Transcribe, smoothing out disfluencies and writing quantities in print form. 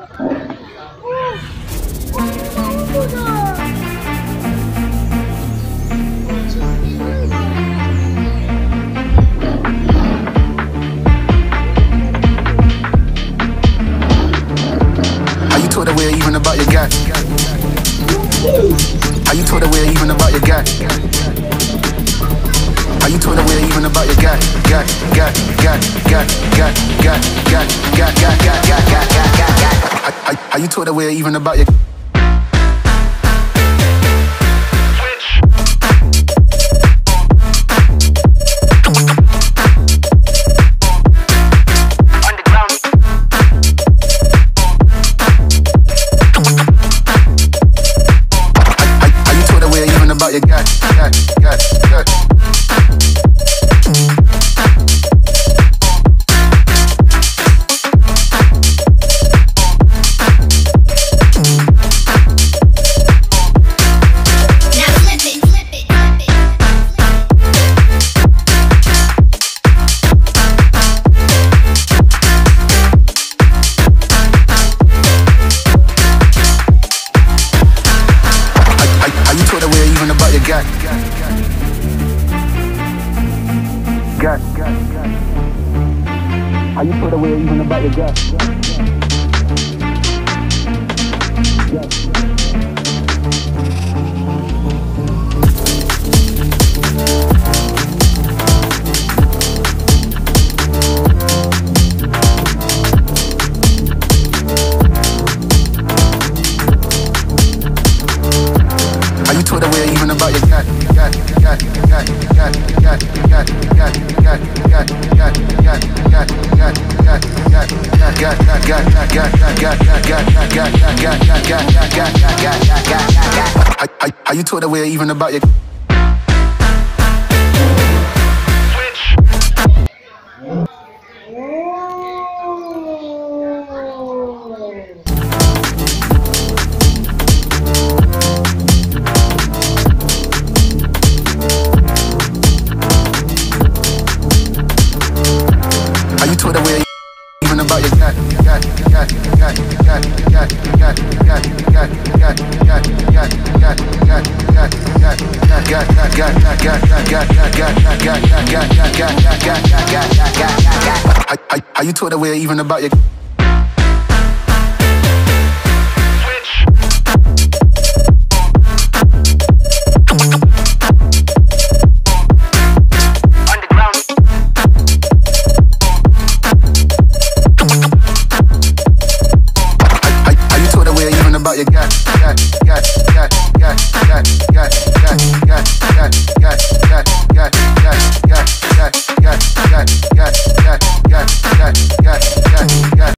Are you told away even about your guy? Are you told away even about your guy? Are you told away even about your guy? Are you told away even about your Are you put away even about your gut? Are you put away even about your gut? Are you told away even about your Are you told away even about your